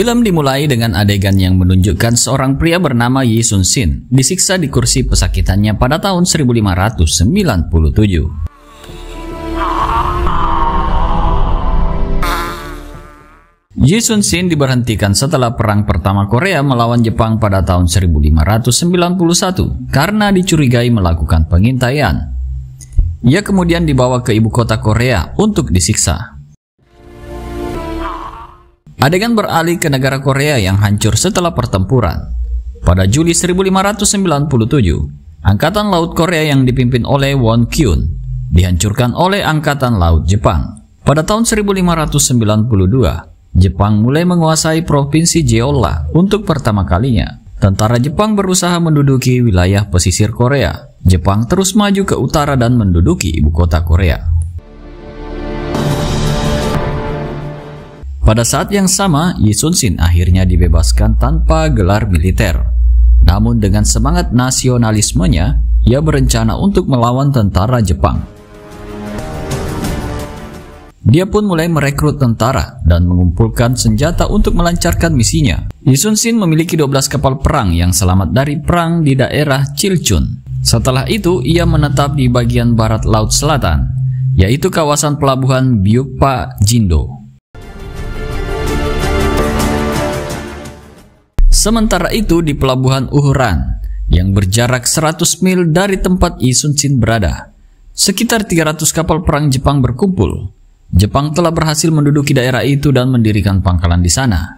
Film dimulai dengan adegan yang menunjukkan seorang pria bernama Yi Sun-shin disiksa di kursi pesakitannya pada tahun 1597. Yi Sun-shin diberhentikan setelah perang pertama Korea melawan Jepang pada tahun 1591 karena dicurigai melakukan pengintaian. Ia kemudian dibawa ke ibu kota Korea untuk disiksa. Adegan beralih ke negara Korea yang hancur setelah pertempuran. Pada Juli 1597, Angkatan Laut Korea yang dipimpin oleh Won Kyun dihancurkan oleh Angkatan Laut Jepang. Pada tahun 1592, Jepang mulai menguasai provinsi Jeolla untuk pertama kalinya. Tentara Jepang berusaha menduduki wilayah pesisir Korea. Jepang terus maju ke utara dan menduduki ibu kota Korea. Pada saat yang sama, Yi Sun-shin akhirnya dibebaskan tanpa gelar militer. Namun dengan semangat nasionalismenya, ia berencana untuk melawan tentara Jepang. Dia pun mulai merekrut tentara dan mengumpulkan senjata untuk melancarkan misinya. Yi Sun-shin memiliki 12 kapal perang yang selamat dari perang di daerah Chilchun. Setelah itu, ia menetap di bagian barat Laut Selatan, yaitu kawasan pelabuhan Byukpa Jindo. Sementara itu di pelabuhan Uhuran yang berjarak 100 mil dari tempat Yi Sun-shin berada, sekitar 300 kapal perang Jepang berkumpul. Jepang telah berhasil menduduki daerah itu dan mendirikan pangkalan di sana.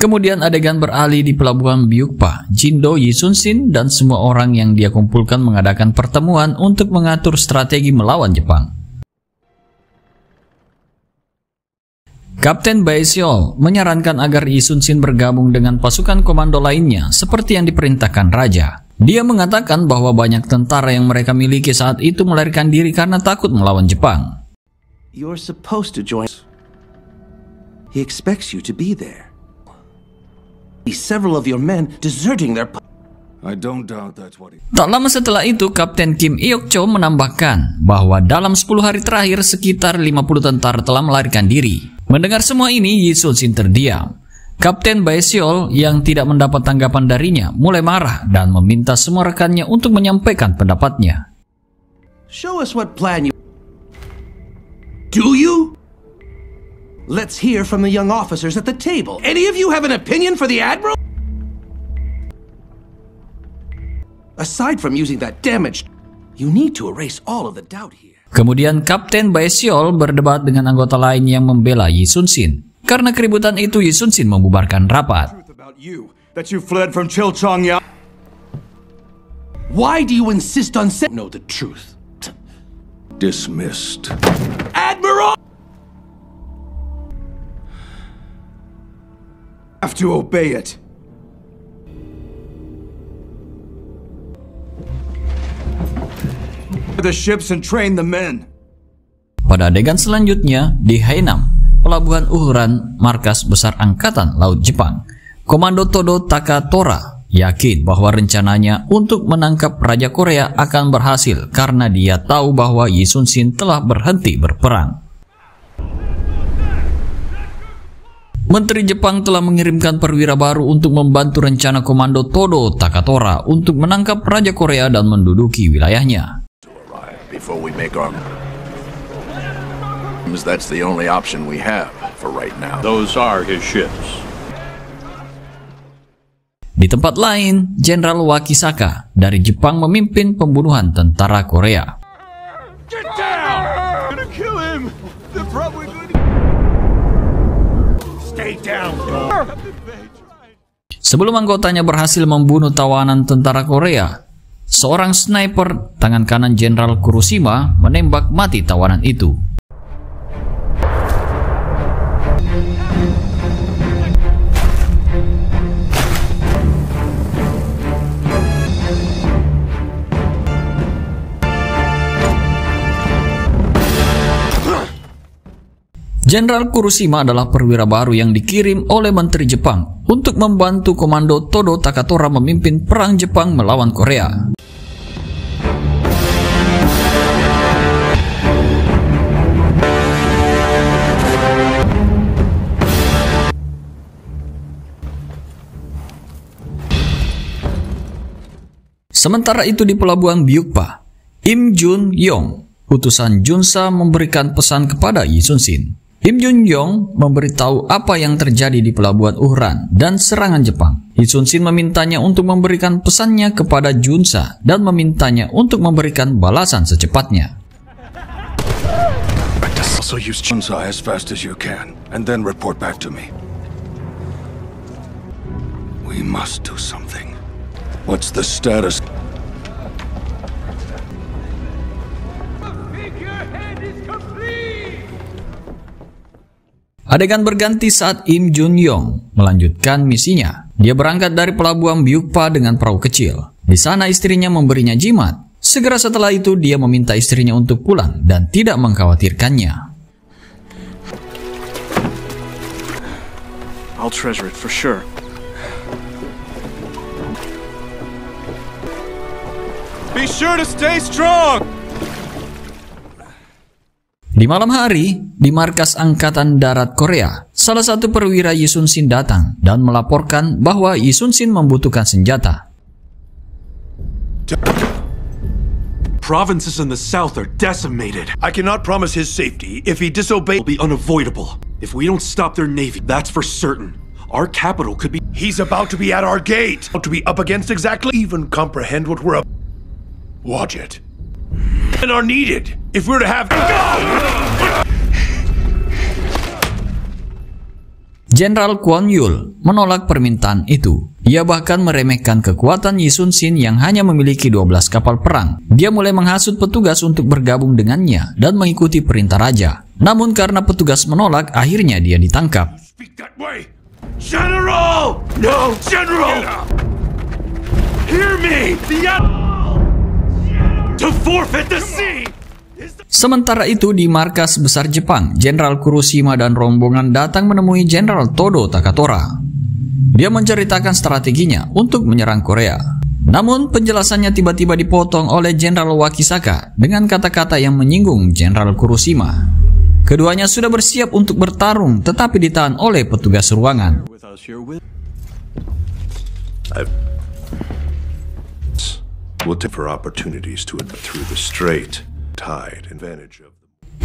Kemudian adegan beralih di pelabuhan Byukpa, Jindo. Yi Sun-shin dan semua orang yang dia kumpulkan mengadakan pertemuan untuk mengatur strategi melawan Jepang. Kapten Bae Seol menyarankan agar Yi Sun-shin bergabung dengan pasukan komando lainnya seperti yang diperintahkan raja. Dia mengatakan bahwa banyak tentara yang mereka miliki saat itu melarikan diri karena takut melawan Jepang. You're supposed to join. He expects you to be there. Several of your men deserting their. Tak lama setelah itu, Kapten Kim Yeok Cho menambahkan bahwa dalam 10 hari terakhir sekitar 50 tentara telah melarikan diri. Mendengar semua ini, Yi Sun-shin terdiam. Kapten Bae Seol yang tidak mendapat tanggapan darinya mulai marah dan meminta semua rekannya untuk menyampaikan pendapatnya. Show us what plan you. Do you? Let's hear from the young officers at the table. Any of you have an opinion for the admiral? Aside from using that damage, you need to erase all of the doubt here. Kemudian Kapten Bae Seol berdebat dengan anggota lain yang membela Yi Sun-shin. Karena keributan itu, Yi Sun-shin membubarkan rapat. Why do you insist on saying no the truth? Dismissed. Admiral. Have to obey it. The ships and train the men. Pada adegan selanjutnya di Haenam, pelabuhan Uhuran, markas besar Angkatan Laut Jepang, Komando Todo Takatora yakin bahwa rencananya untuk menangkap Raja Korea akan berhasil karena dia tahu bahwa Yi Sun-shin telah berhenti berperang. Menteri Jepang telah mengirimkan perwira baru untuk membantu rencana Komando Todo Takatora untuk menangkap Raja Korea dan menduduki wilayahnya. Before we make our moves, that's the only option we have for right now. Those are his ships. Di tempat lain, Jenderal Wakisaka dari Jepang memimpin pembunuhan tentara Korea. Get down! We're gonna kill him. They're probably gonna... Stay down. Sebelum anggotanya berhasil membunuh tawanan tentara Korea, seorang sniper tangan kanan Jenderal Kurushima menembak mati tawanan itu. Jenderal Kurushima adalah perwira baru yang dikirim oleh Menteri Jepang untuk membantu Komando Todo Takatora memimpin perang Jepang melawan Korea. Sementara itu di pelabuhan Byukpa, Im Jun Yong, utusan Junsa, memberikan pesan kepada Yi Sun-shin. Im Jun Yong memberitahu apa yang terjadi di pelabuhan Uhuran dan serangan Jepang. Yi Sun-shin memintanya untuk memberikan pesannya kepada Junsa dan memintanya untuk memberikan balasan secepatnya. So use Junsa as fast as you can, and then report back to me. We must do something. What's the status? Adegan berganti saat Im Jun Yong melanjutkan misinya. Dia berangkat dari pelabuhan Byukpa dengan perahu kecil. Di sana istrinya memberinya jimat. Segera setelah itu dia meminta istrinya untuk pulang dan tidak mengkhawatirkannya. I'll treasure it for sure. Be sure to stay strong. Di malam hari, di markas Angkatan Darat Korea, salah satu perwira Yi Sun-shin datang dan melaporkan bahwa Yi Sun-shin membutuhkan senjata. Provinces in the south are decimated. I cannot promise his safety. If he disobeys, it'll be unavoidable. If we don't stop their navy, that's for certain. Our capital could be... He's about to be at our gate. About to be up against exactly... Even comprehend what we're up... Watch it. And are needed. If we're to have... Jenderal Kwon Yul menolak permintaan itu. Ia bahkan meremehkan kekuatan Yi Sun-shin yang hanya memiliki 12 kapal perang. Dia mulai menghasut petugas untuk bergabung dengannya dan mengikuti perintah raja. Namun karena petugas menolak, akhirnya dia ditangkap. General! No, General! Hear me! To forfeit the sea! Sementara itu di markas besar Jepang, Jenderal Kurushima dan rombongan datang menemui Jenderal Todo Takatora. Dia menceritakan strateginya untuk menyerang Korea. Namun penjelasannya tiba-tiba dipotong oleh Jenderal Wakisaka dengan kata-kata yang menyinggung Jenderal Kurushima. Keduanya sudah bersiap untuk bertarung tetapi ditahan oleh petugas ruangan.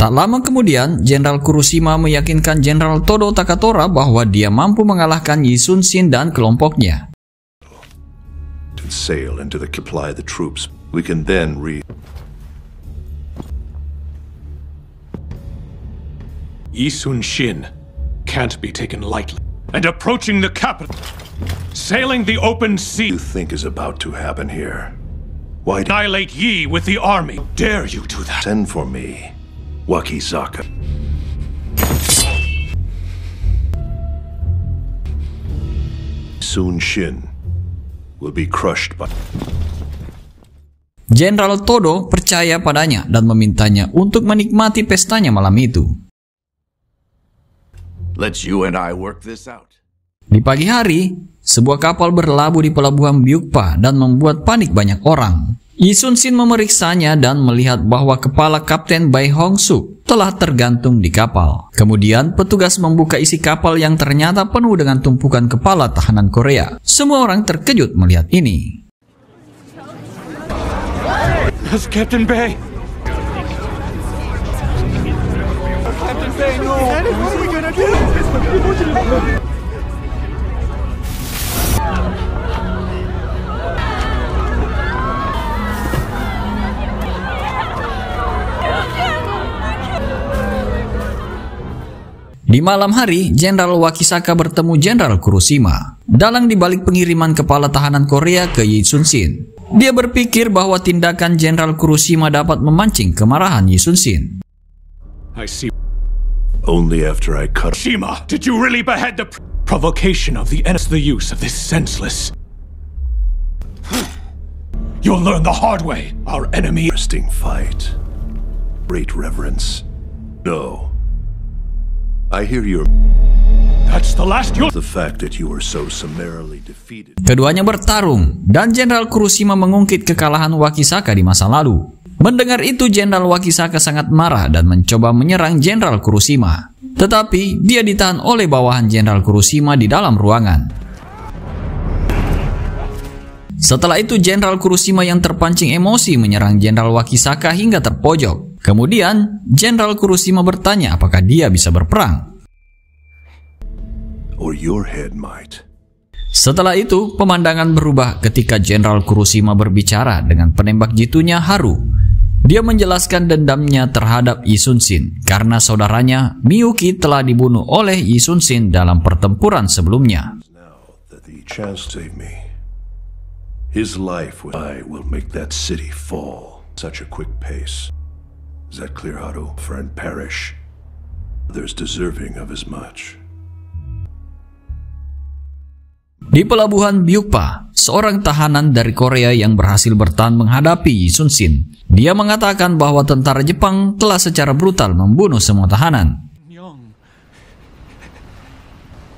Tak lama kemudian, Jenderal Kurushima meyakinkan Jenderal Todo Takatora bahwa dia mampu mengalahkan Yi Sun-shin dan kelompoknya. Yi Sun-shin can't be taken lightly. And approaching the capital, sailing the open sea. You think is about to happen here? Why annihilate Yi with the army? How dare you do that? Send for me, Wakisaka. Soon Shin will be crushed by... Jenderal Todo percaya padanya dan memintanya untuk menikmati pestanya malam itu. Let's you and I work this out. Di pagi hari, sebuah kapal berlabuh di pelabuhan Byukpa dan membuat panik banyak orang. Yi Sun-shin memeriksanya dan melihat bahwa kepala Kapten Bae Seol telah tergantung di kapal. Kemudian petugas membuka isi kapal yang ternyata penuh dengan tumpukan kepala tahanan Korea. Semua orang terkejut melihat ini. That's Captain Bae. Captain Bae, no. What are we gonna do? Di malam hari, Jenderal Wakisaka bertemu Jenderal Kurushima. Dalang dibalik pengiriman kepala tahanan Korea ke Yi Sun-shin. Dia berpikir bahwa tindakan Jenderal Kurushima dapat memancing kemarahan Yi Sun-shin. I see. Only after I cut Shima, did you really behead the provocation of the enemy? The use of this senseless. You'll learn the hard way. Our enemy. Interesting fight. Great reverence. No. I hear you. That's the last you. The fact that you were so summarily defeated. Keduanya bertarung dan Jenderal Kurushima mengungkit kekalahan Wakisaka di masa lalu. Mendengar itu Jenderal Wakisaka sangat marah dan mencoba menyerang Jenderal Kurushima. Tetapi dia ditahan oleh bawahan Jenderal Kurushima di dalam ruangan. Setelah itu, Jenderal Kurushima yang terpancing emosi menyerang Jenderal Wakisaka hingga terpojok. Kemudian, Jenderal Kurushima bertanya apakah dia bisa berperang. Or your head might. Setelah itu, pemandangan berubah ketika Jenderal Kurushima berbicara dengan penembak jitunya Haru. Dia menjelaskan dendamnya terhadap Yi Sun-shin karena saudaranya Miyuki telah dibunuh oleh Yi Sun-shin dalam pertempuran sebelumnya. His life will make that city fall such a quick pace. Is that clear, Haru? Friend perish. There's deserving of as much. Di pelabuhan Byukpa, seorang tahanan dari Korea yang berhasil bertahan menghadapi Yi Sun-shin. Dia mengatakan bahwa tentara Jepang telah secara brutal membunuh semua tahanan.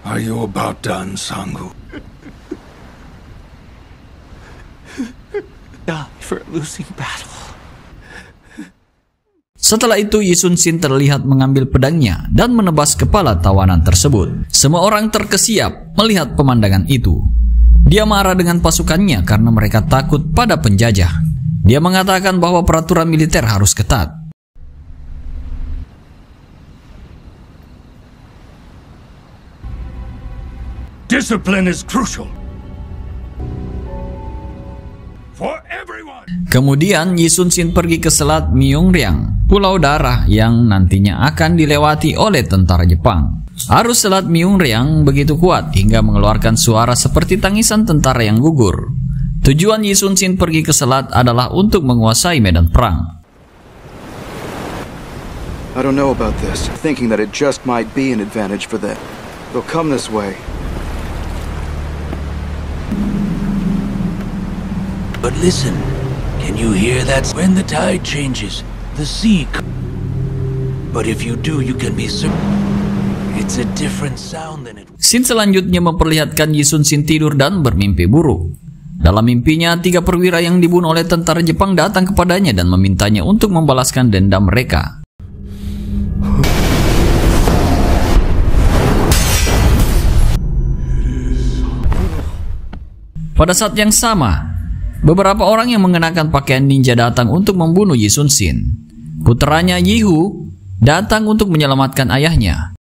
Are you about done, Sangu? Setelah itu, Yi Sun-shin terlihat mengambil pedangnya dan menebas kepala tawanan tersebut. Semua orang terkesiap melihat pemandangan itu. Dia marah dengan pasukannya karena mereka takut pada penjajah. Dia mengatakan bahwa peraturan militer harus ketat. Discipline is crucial. Kemudian Yi Sun-shin pergi ke Selat Myeongryang, pulau darah yang nantinya akan dilewati oleh tentara Jepang. Arus Selat Myeongryang begitu kuat hingga mengeluarkan suara seperti tangisan tentara yang gugur. Tujuan Yi Sun-shin pergi ke selat adalah untuk menguasai medan perang. I don't know about this, thinking that it just might be an advantage for them. They'll come this way. But listen, can you hear that? When the tide changes, the sea. But if you do, you can be it's a different sound than it. Scene selanjutnya memperlihatkan Yi Sun-shin tidur dan bermimpi buruk. Dalam mimpinya, 3 perwira yang dibunuh oleh tentara Jepang datang kepadanya dan memintanya untuk membalaskan dendam mereka. Pada saat yang sama, beberapa orang yang mengenakan pakaian ninja datang untuk membunuh Yi Sun-shin. Putranya Yihu datang untuk menyelamatkan ayahnya.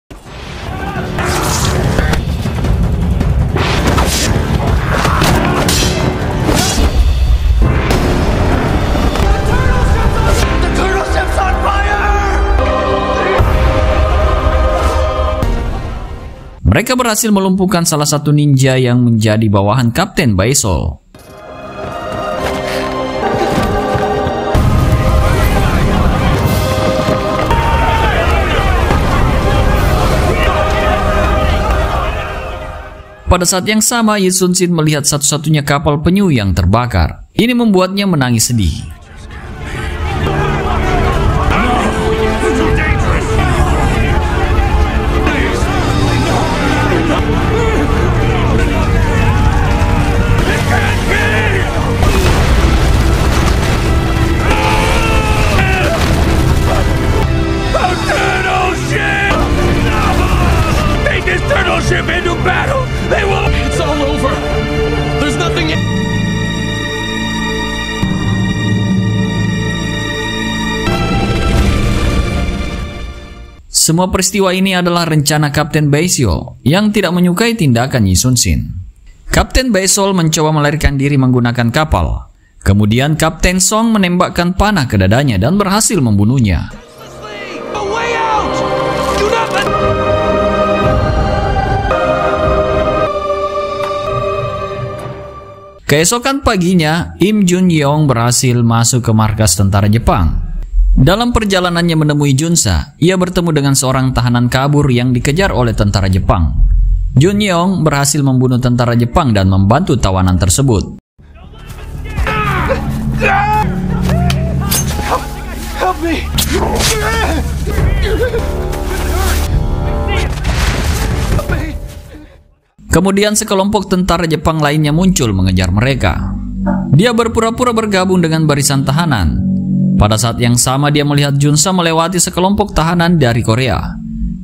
Mereka berhasil melumpuhkan salah satu ninja yang menjadi bawahan Kapten Bae Seol. Pada saat yang sama, Yi Sun-shin melihat satu-satunya kapal penyu yang terbakar. Ini membuatnya menangis sedih. Semua peristiwa ini adalah rencana Kapten Bae Seol yang tidak menyukai tindakan Yi Sun-shin. Kapten Bae Seol mencoba melarikan diri menggunakan kapal. Kemudian Kapten Song menembakkan panah ke dadanya dan berhasil membunuhnya. Keesokan paginya, Im Jun Yong berhasil masuk ke markas tentara Jepang. Dalam perjalanannya menemui Junsa, ia bertemu dengan seorang tahanan kabur yang dikejar oleh tentara Jepang. Jun Yong berhasil membunuh tentara Jepang dan membantu tawanan tersebut. Help me. Kemudian sekelompok tentara Jepang lainnya muncul mengejar mereka. Dia berpura-pura bergabung dengan barisan tahanan. Pada saat yang sama, dia melihat Junsa melewati sekelompok tahanan dari Korea.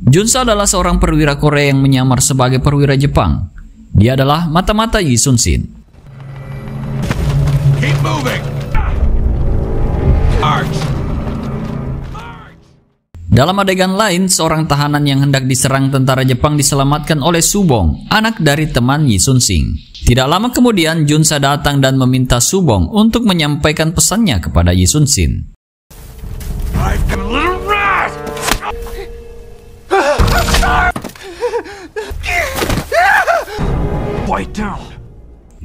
Junsa adalah seorang perwira Korea yang menyamar sebagai perwira Jepang. Dia adalah mata-mata Yi Sun-shin. moving. March. Dalam adegan lain, seorang tahanan yang hendak diserang tentara Jepang diselamatkan oleh Subong, anak dari teman Yi Sun-shin. Tidak lama kemudian, Junsa datang dan meminta Subong untuk menyampaikan pesannya kepada Yi Sun-shin.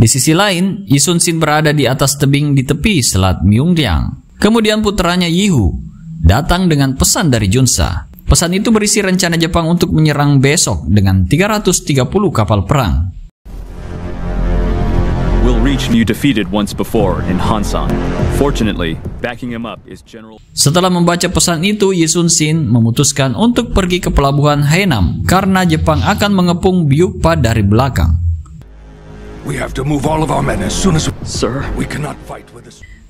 Di sisi lain, Yi Sun-shin berada di atas tebing di tepi Selat Myeongryang. Kemudian putranya Yihu datang dengan pesan dari Junsa. Pesan itu berisi rencana Jepang untuk menyerang besok dengan 330 kapal perang. Setelah membaca pesan itu, Yi Sun-shin memutuskan untuk pergi ke pelabuhan Haenam karena Jepang akan mengepung Byukpa dari belakang.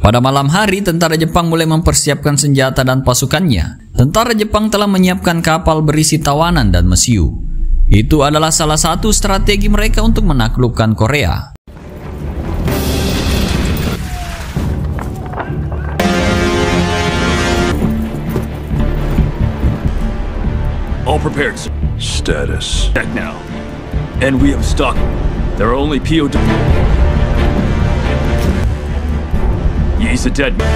Pada malam hari, tentara Jepang mulai mempersiapkan senjata dan pasukannya. Tentara Jepang telah menyiapkan kapal berisi tawanan dan mesiu. Itu adalah salah satu strategi mereka untuk menaklukkan Korea. All prepared. Status. Check now. And we have stock. There are only POW. He's a dead man.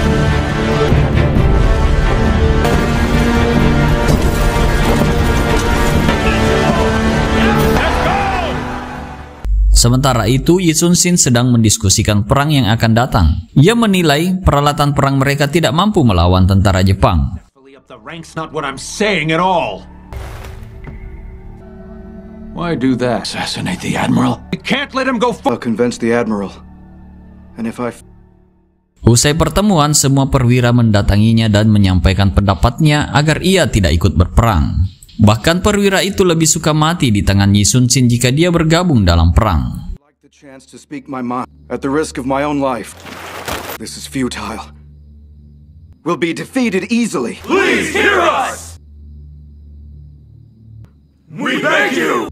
Sementara itu, Yi Sun-shin sedang mendiskusikan perang yang akan datang. Ia menilai peralatan perang mereka tidak mampu melawan tentara Jepang. Why do that? Assassinate the admiral. I can't let him go. I'll convince the admiral. And if I... Usai pertemuan, semua perwira mendatanginya dan menyampaikan pendapatnya agar ia tidak ikut berperang. Bahkan perwira itu lebih suka mati di tangan Yi Sun-shin jika dia bergabung dalam perang. Please hear us. We beg you.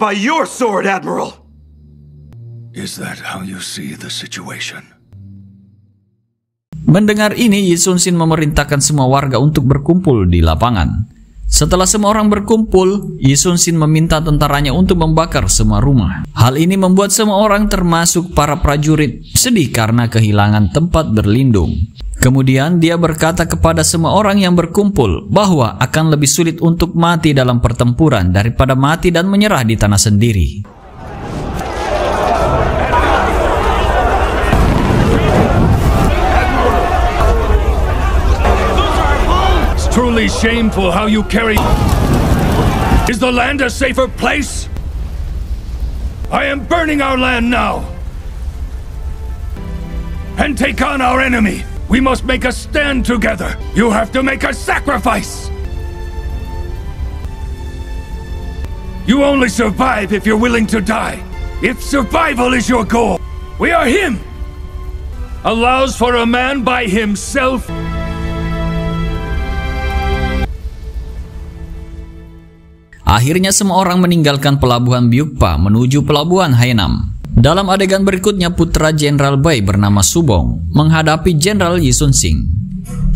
By your sword, Admiral. Is that how you see the situation? Mendengar ini, Yi Sun-shin memerintahkan semua warga untuk berkumpul di lapangan. Setelah semua orang berkumpul, Yi Sun-shin meminta tentaranya untuk membakar semua rumah. Hal ini membuat semua orang termasuk para prajurit sedih karena kehilangan tempat berlindung. Kemudian dia berkata kepada semua orang yang berkumpul bahwa akan lebih sulit untuk mati dalam pertempuran daripada mati dan menyerah di tanah sendiri. Truly shameful how you carry. Is the land a safer place? I am burning our land now. And take on our enemy. We must make a stand together. You have to make a sacrifice. You only survive if you're willing to die. If survival is your goal, we are him. Allows for a man by himself. Akhirnya semua orang meninggalkan pelabuhan Byukpa menuju pelabuhan Haenam. Dalam adegan berikutnya, putra Jenderal Bae bernama Subong menghadapi Jenderal Yi Sun-shin.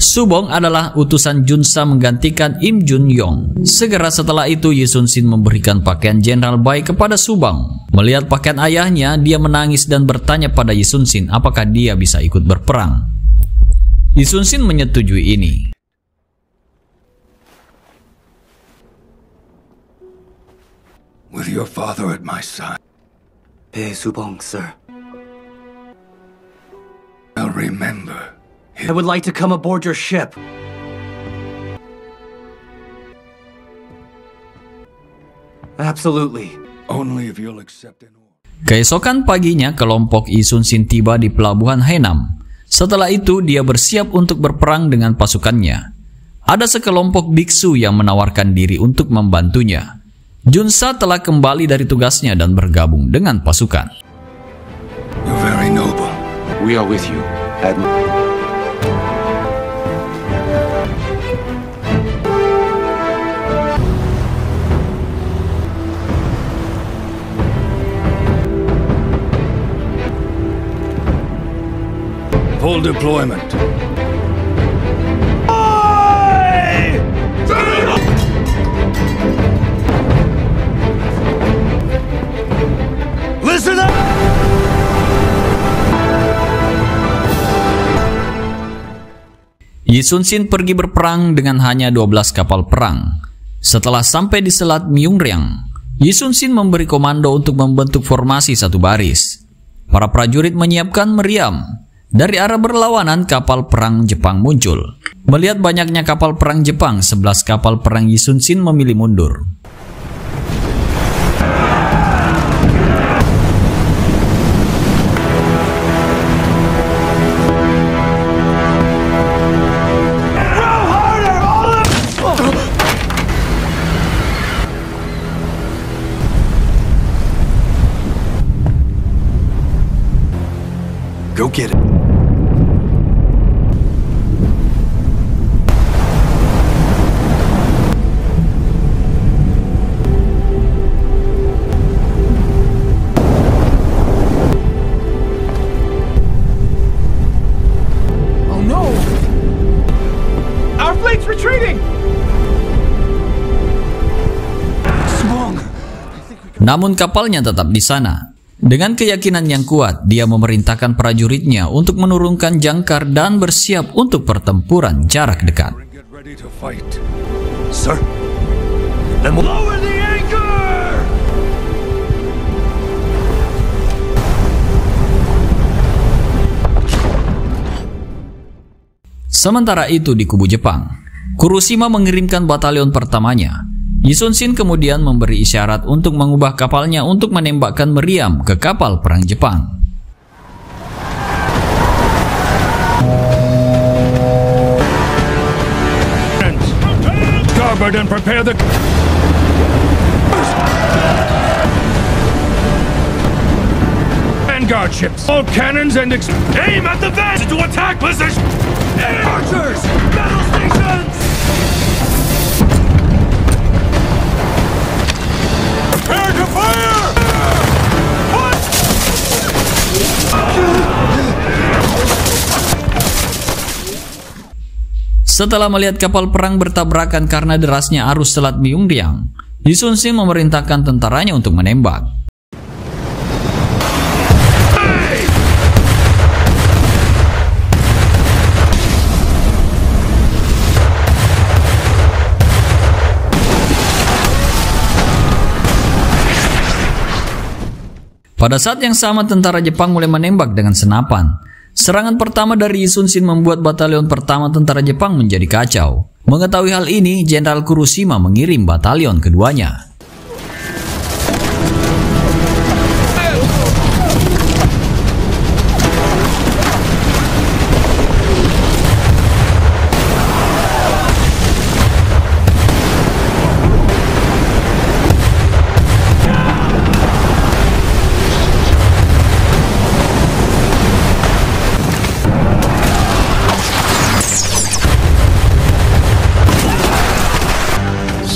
Subong adalah utusan Junsa menggantikan Im Jun Yong. Segera setelah itu, Yi Sun-shin memberikan pakaian Jenderal Bae kepada Subong. Melihat pakaian ayahnya, dia menangis dan bertanya pada Yi Sun-shin apakah dia bisa ikut berperang. Yi Sun-shin menyetujui ini. With your father at my side. Hey, Subong, sir. I'll remember. I would like to come aboard your ship. Absolutely. Only if you'll accept it. Keesokan paginya, kelompok Yi Sun-shin tiba di pelabuhan Haenam. Setelah itu, dia bersiap untuk berperang dengan pasukannya. Ada sekelompok biksu yang menawarkan diri untuk membantunya. Junsa telah kembali dari tugasnya dan bergabung dengan pasukan. You're very noble. We are with you, Admiral. full deployment. Listen up! Yi Sun-shin pergi berperang dengan hanya 12 kapal perang. Setelah sampai di Selat Myeongryang, Yi Sun-shin memberi komando untuk membentuk formasi satu baris. Para prajurit menyiapkan meriam. Dari arah berlawanan, kapal perang Jepang muncul. Melihat banyaknya kapal perang Jepang, 11 kapal perang Yi Sun-shin memilih mundur. Go get it. Oh no! Our fleet's retreating. Subong. Namun kapalnya tetap di sana. Dengan keyakinan yang kuat, dia memerintahkan prajuritnya untuk menurunkan jangkar dan bersiap untuk pertempuran jarak dekat. Sementara itu di kubu Jepang, Kurushima mengirimkan batalion pertamanya. Yi Sun-shin kemudian memberi isyarat untuk mengubah kapalnya untuk menembakkan meriam ke kapal perang Jepang. Vanguard ships, all cannons and aim at the vest to attack position. Archers, battle stations. Setelah melihat kapal perang bertabrakan karena derasnya arus Selat Myeongryang, Yi Sun-shin memerintahkan tentaranya untuk menembak. Pada saat yang sama, tentara Jepang mulai menembak dengan senapan. Serangan pertama dari Yi Sun-shin membuat batalion pertama tentara Jepang menjadi kacau. Mengetahui hal ini, Jenderal Kurushima mengirim batalion keduanya.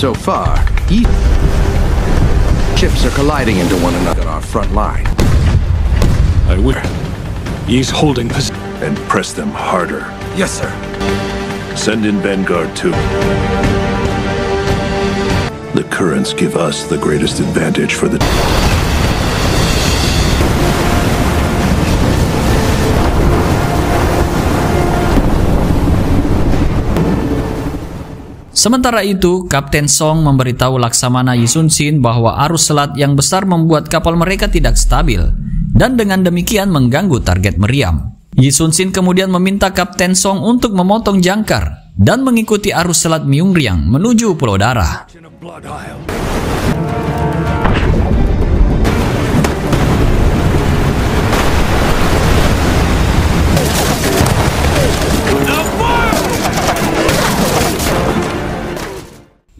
So far, ships are colliding into one another on our front line. I will. He's holding position. And press them harder. Yes, sir. Send in Vanguard too. The currents give us the greatest advantage for the. Sementara itu, Kapten Song memberitahu Laksamana Yi Sun-shin bahwa arus selat yang besar membuat kapal mereka tidak stabil dan dengan demikian mengganggu target meriam. Yi Sun-shin kemudian meminta Kapten Song untuk memotong jangkar dan mengikuti arus Selat Myeongryang menuju Pulau Darah.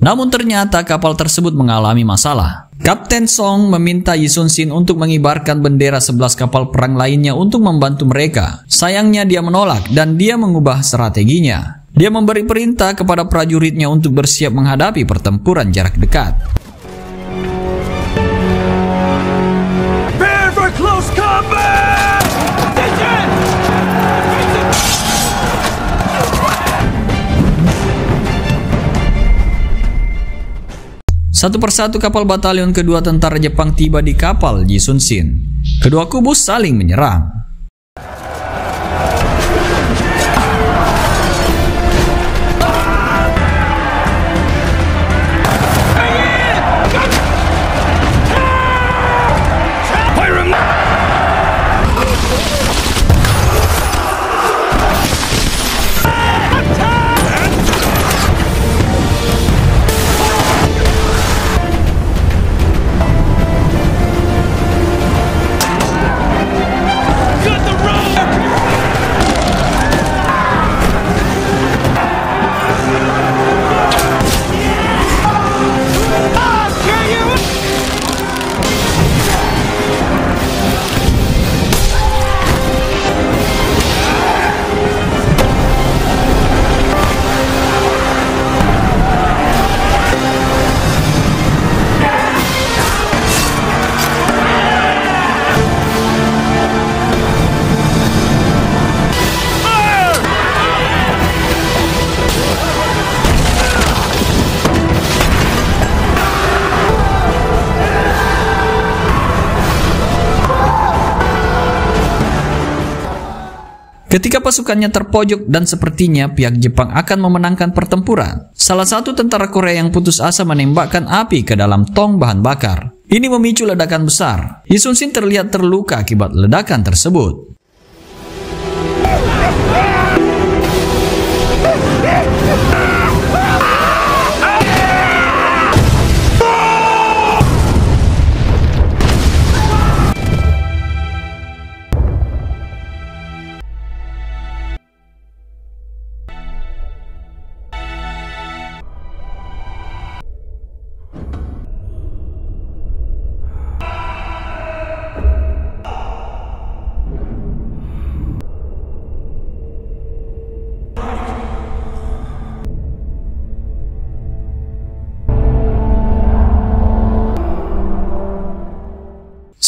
Namun ternyata kapal tersebut mengalami masalah. Kapten Song meminta Yi Sun-shin untuk mengibarkan bendera 11 kapal perang lainnya untuk membantu mereka. Sayangnya dia menolak dan dia mengubah strateginya. Dia memberi perintah kepada prajuritnya untuk bersiap menghadapi pertempuran jarak dekat. Prepare for close combat! Satu persatu kapal batalion kedua tentara Jepang tiba di kapal Yi Sun-shin. Kedua kubu saling menyerang. Ketika pasukannya terpojok dan sepertinya pihak Jepang akan memenangkan pertempuran, salah satu tentara Korea yang putus asa menembakkan api ke dalam tong bahan bakar. Ini memicu ledakan besar. Yi Sun-shin terlihat terluka akibat ledakan tersebut.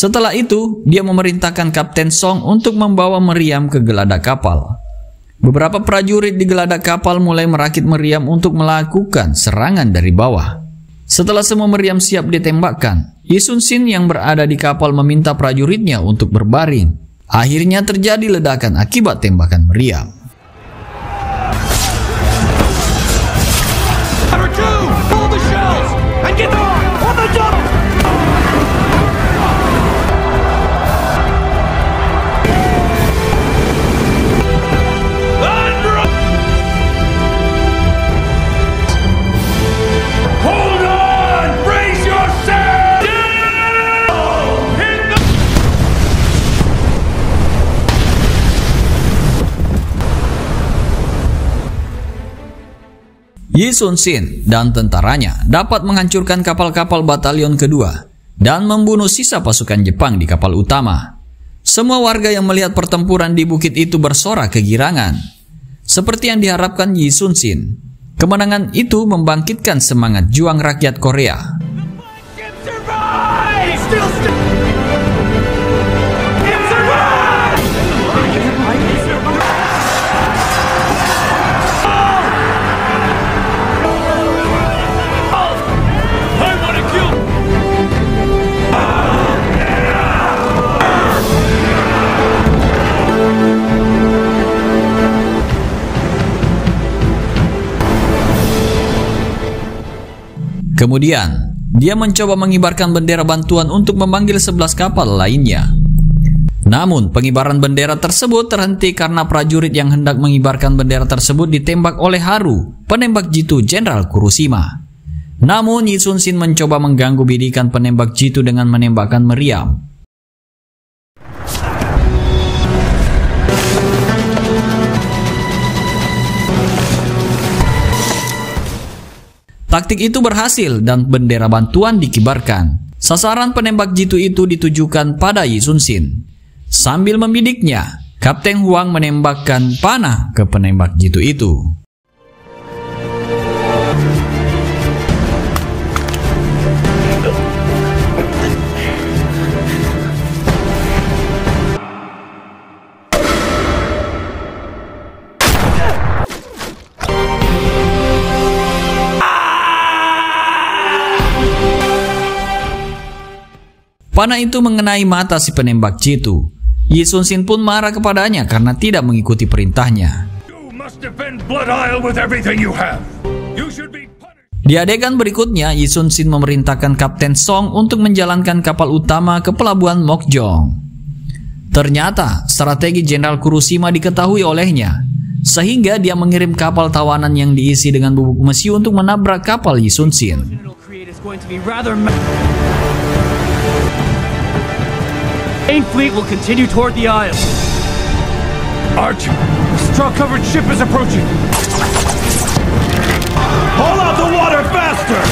Setelah itu, dia memerintahkan Kapten Song untuk membawa meriam ke geladak kapal. Beberapa prajurit di geladak kapal mulai merakit meriam untuk melakukan serangan dari bawah. Setelah semua meriam siap ditembakkan, Yi Sun-shin yang berada di kapal meminta prajuritnya untuk berbaring. Akhirnya terjadi ledakan akibat tembakan meriam. Yi Sun-shin dan tentaranya dapat menghancurkan kapal-kapal batalion kedua dan membunuh sisa pasukan Jepang di kapal utama. Semua warga yang melihat pertempuran di bukit itu bersorak kegirangan. Seperti yang diharapkan Yi Sun-shin, kemenangan itu membangkitkan semangat juang rakyat Korea. Kemudian, dia mencoba mengibarkan bendera bantuan untuk memanggil 11 kapal lainnya. Namun, pengibaran bendera tersebut terhenti karena prajurit yang hendak mengibarkan bendera tersebut ditembak oleh Haru, penembak jitu Jenderal Kurushima. Namun, Yi Sun-shin mencoba mengganggu bidikan penembak jitu dengan menembakkan meriam. Taktik itu berhasil dan bendera bantuan dikibarkan. Sasaran penembak jitu itu ditujukan pada Yi Sun-shin. Sambil membidiknya, Kapten Huang menembakkan panah ke penembak jitu itu. Panah itu mengenai mata si penembak jitu. Yi Sun-shin pun marah kepadanya karena tidak mengikuti perintahnya. Di adegan berikutnya, Yi Sun-shin memerintahkan Kapten Song untuk menjalankan kapal utama ke pelabuhan Mokjong. Ternyata, strategi Jenderal Kurushima diketahui olehnya, sehingga dia mengirim kapal tawanan yang diisi dengan bubuk mesi untuk menabrak kapal Yi Sun-shin. Main fleet will continue toward the isle. Archer, straw-covered ship is approaching. Haul out the water faster.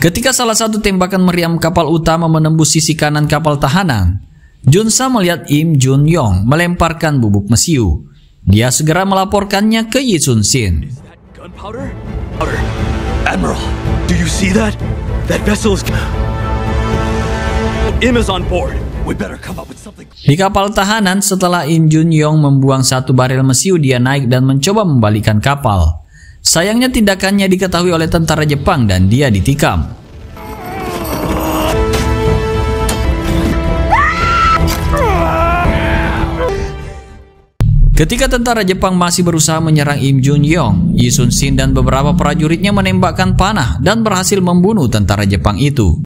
Ketika salah satu tembakan meriam kapal utama menembus sisi kanan kapal tahanan, Junsa melihat Im Jun Yong melemparkan bubuk mesiu. Dia segera melaporkannya ke Yi Sun-shin. Admiral, do you see that? That vessel is... Im is on board. We better come up with something. Di kapal tahanan, setelah Im Jun Yong membuang satu barel mesiu, dia naik dan mencoba membalikan kapal. Sayangnya tindakannya diketahui oleh tentara Jepang dan dia ditikam. Ketika tentara Jepang masih berusaha menyerang Im Jun Yong, Yi Sun-shin dan beberapa prajuritnya menembakkan panah dan berhasil membunuh tentara Jepang itu.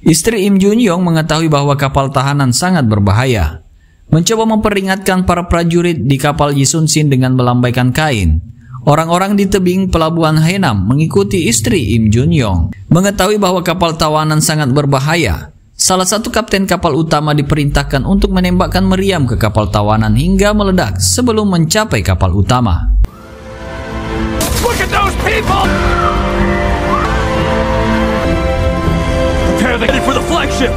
Istri Im Jun Yong mengetahui bahwa kapal tahanan sangat berbahaya. Mencoba memperingatkan para prajurit di kapal Yi Sun-shin dengan melambaikan kain. Orang-orang di tebing pelabuhan Haenam mengikuti istri Im Jun Yong. Mengetahui bahwa kapal tawanan sangat berbahaya, salah satu kapten kapal utama diperintahkan untuk menembakkan meriam ke kapal tawanan hingga meledak sebelum mencapai kapal utama. Look at those people! For the flagship.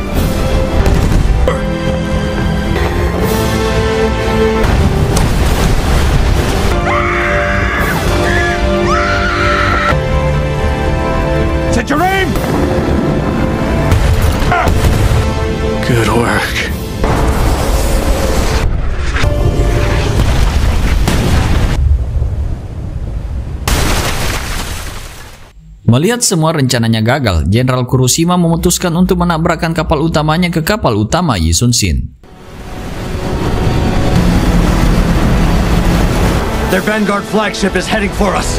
Set your aim. Good work. Melihat semua rencananya gagal, Jenderal Kurushima memutuskan untuk menabrakkan kapal utamanya ke kapal utama Yi Sun-shin. Their vanguard flagship is heading for us.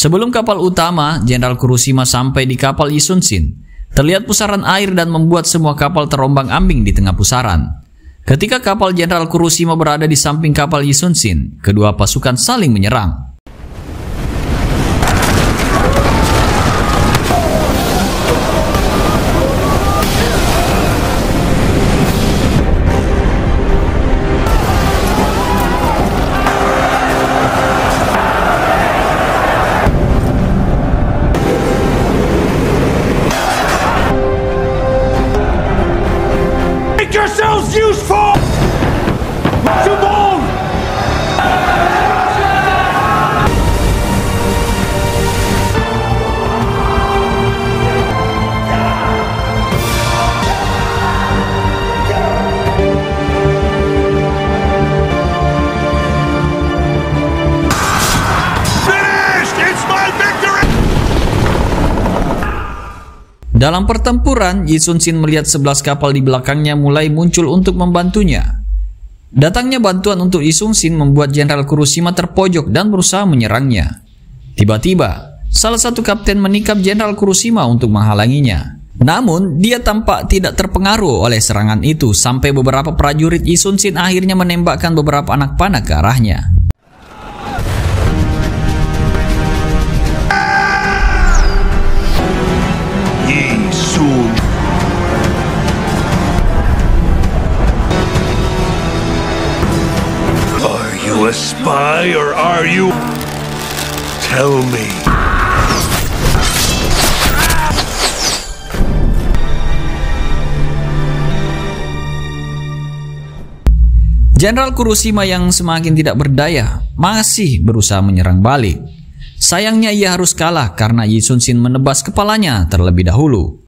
Sebelum kapal utama, Jenderal Kurushima sampai di kapal Yi Sun-shin. Terlihat pusaran air dan membuat semua kapal terombang-ambing di tengah pusaran. Ketika kapal Jenderal Kurushima berada di samping kapal Yi Sun-shin, kedua pasukan saling menyerang. Dalam pertempuran, Yi Sun-shin melihat 11 kapal di belakangnya mulai muncul untuk membantunya. Datangnya bantuan untuk Yi Sun-shin membuat Jenderal Kurushima terpojok dan berusaha menyerangnya. Tiba-tiba, salah satu kapten menikam Jenderal Kurushima untuk menghalanginya. Namun, dia tampak tidak terpengaruh oleh serangan itu sampai beberapa prajurit Yi Sun-shin akhirnya menembakkan beberapa anak panah ke arahnya. Are you a spy or are you? Tell me. Jenderal Kurushima yang semakin tidak berdaya masih berusaha menyerang balik. Sayangnya ia harus kalah karena Yi Sun-shin menebas kepalanya terlebih dahulu.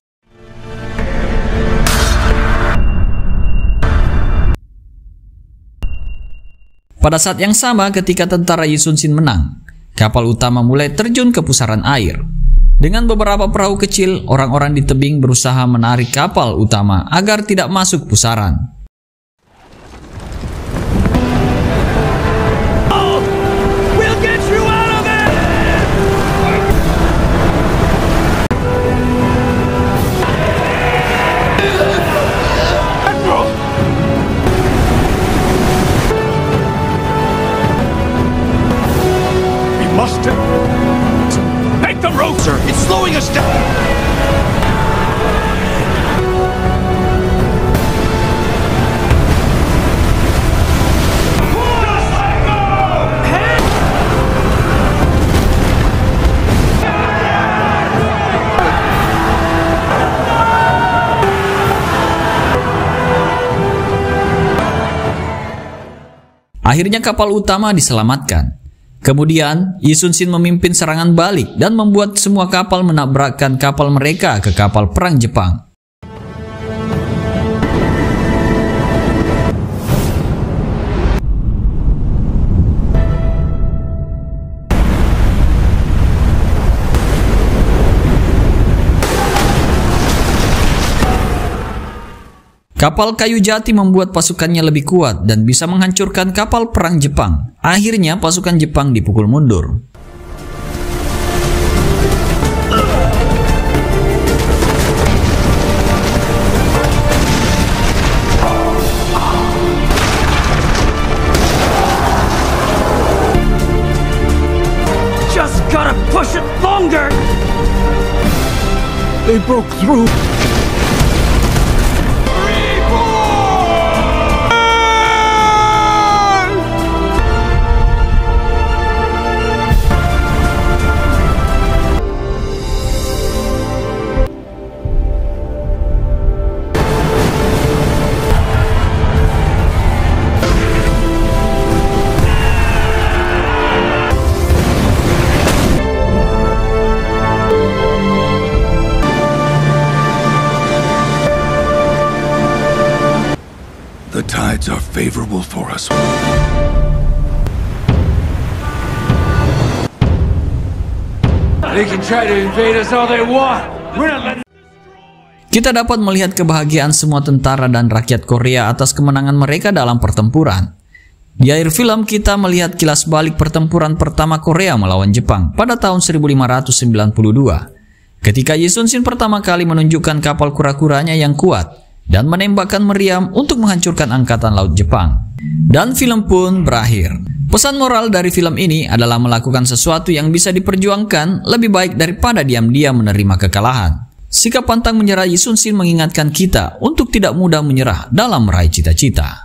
Pada saat yang sama ketika tentara Yi Sun-shin menang, kapal utama mulai terjun ke pusaran air. Dengan beberapa perahu kecil, orang-orang di tebing berusaha menarik kapal utama agar tidak masuk pusaran. Akhirnya kapal utama diselamatkan. Kemudian, Yi Sun-shin memimpin serangan balik dan membuat semua kapal menabrakkan kapal mereka ke kapal perang Jepang. Kapal kayu jati membuat pasukannya lebih kuat dan bisa menghancurkan kapal perang Jepang. Akhirnya pasukan Jepang dipukul mundur. Just gotta push it longer. They broke through. Are favorable for us. They can try to invade us all they want. We're not letting... Kita dapat melihat kebahagiaan semua tentara dan rakyat Korea atas kemenangan mereka dalam pertempuran. Di akhir film kita melihat kilas balik pertempuran pertama Korea melawan Jepang pada tahun 1592. Ketika Yi Sun-shin pertama kali menunjukkan kapal kura-kuranya yang kuat dan menembakkan meriam untuk menghancurkan angkatan laut Jepang. Dan film pun berakhir. Pesan moral dari film ini adalah melakukan sesuatu yang bisa diperjuangkan lebih baik daripada diam-diam menerima kekalahan. Sikap pantang menyerah Yi Sun-shin mengingatkan kita untuk tidak mudah menyerah dalam meraih cita-cita.